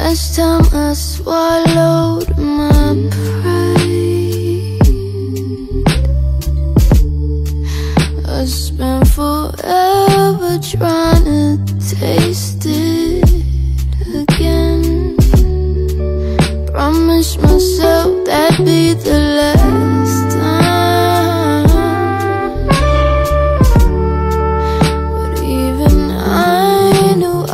Last time I swallowed my pride, I spent forever trying to taste it again. Promised myself that'd be the last time, but even I knew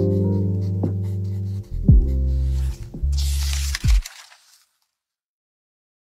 I